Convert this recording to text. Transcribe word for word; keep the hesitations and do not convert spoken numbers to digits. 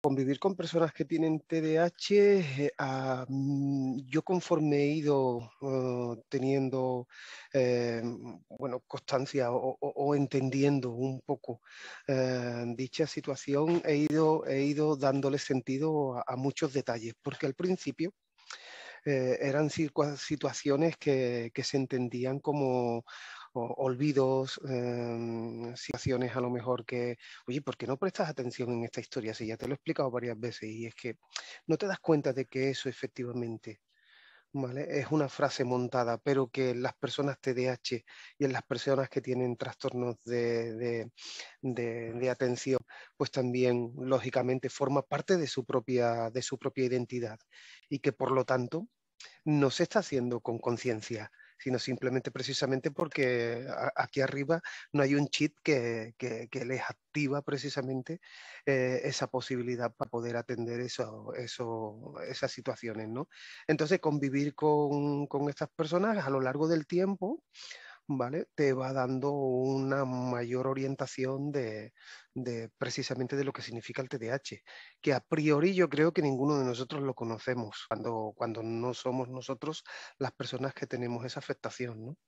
Convivir con personas que tienen T D A H, eh, ah, yo conforme he ido eh, teniendo eh, bueno, constancia o, o, o entendiendo un poco eh, dicha situación, he ido, he ido dándole sentido a, a muchos detalles, porque al principio eh, eran situaciones que, que se entendían como olvidos, eh, situaciones a lo mejor que, oye, ¿por qué no prestas atención en esta historia? Si ya te lo he explicado varias veces y es que no te das cuenta de que eso efectivamente, ¿vale?, es una frase montada, pero que en las personas T D A H y en las personas que tienen trastornos de, de, de, de atención, pues también lógicamente forma parte de su propia, de su propia identidad y que por lo tanto no se está haciendo con conciencia, sino simplemente precisamente porque aquí arriba no hay un chip que, que, que les activa precisamente eh, esa posibilidad para poder atender eso, eso, esas situaciones, ¿no? Entonces, convivir con, con estas personas a lo largo del tiempo, ¿vale?, te va dando una mayor orientación de, de precisamente de lo que significa el T D A H, que a priori yo creo que ninguno de nosotros lo conocemos cuando, cuando no somos nosotros las personas que tenemos esa afectación, ¿no?